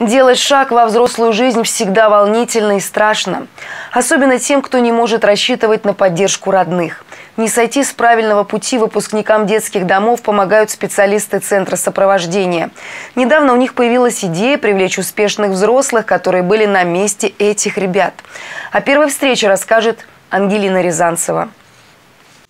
Делать шаг во взрослую жизнь всегда волнительно и страшно. Особенно тем, кто не может рассчитывать на поддержку родных. Не сойти с правильного пути выпускникам детских домов помогают специалисты Центра сопровождения. Недавно у них появилась идея привлечь успешных взрослых, которые были на месте этих ребят. О первой встрече расскажет Ангелина Рязанцева.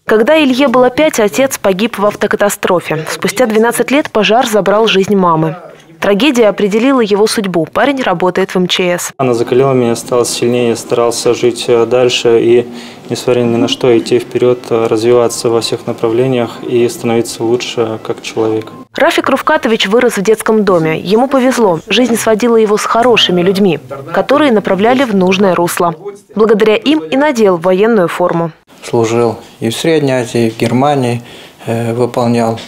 Когда Илье было 5, отец погиб в автокатастрофе. Спустя 12 лет пожар забрал жизнь мамы. Трагедия определила его судьбу. Парень работает в МЧС. Она закалила меня, стала сильнее, старался жить дальше и, несмотря ни на что, идти вперед, развиваться во всех направлениях и становиться лучше как человек. Рафик Рувкатович вырос в детском доме. Ему повезло. Жизнь сводила его с хорошими людьми, которые направляли в нужное русло. Благодаря им и надел военную форму. Служил и в Средней Азии, и в Германии, выполнял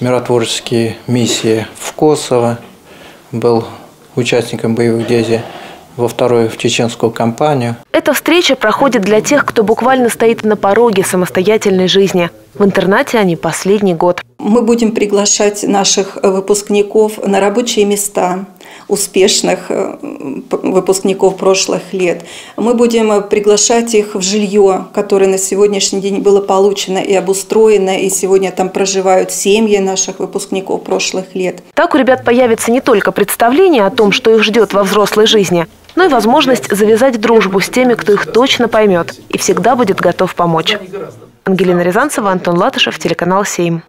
миротворческие миссии в Косово, был участником боевых действий во вторую в чеченскую кампанию. Эта встреча проходит для тех, кто буквально стоит на пороге самостоятельной жизни. В интернате они последний год. Мы будем приглашать наших выпускников на рабочие места, успешных выпускников прошлых лет. Мы будем приглашать их в жилье, которое на сегодняшний день было получено и обустроено, и сегодня там проживают семьи наших выпускников прошлых лет. Так у ребят появится не только представление о том, что их ждет во взрослой жизни, но и возможность завязать дружбу с теми, кто их точно поймет и всегда будет готов помочь. Ангелина Рязанцева, Антон Латышев, телеканал «Сейм».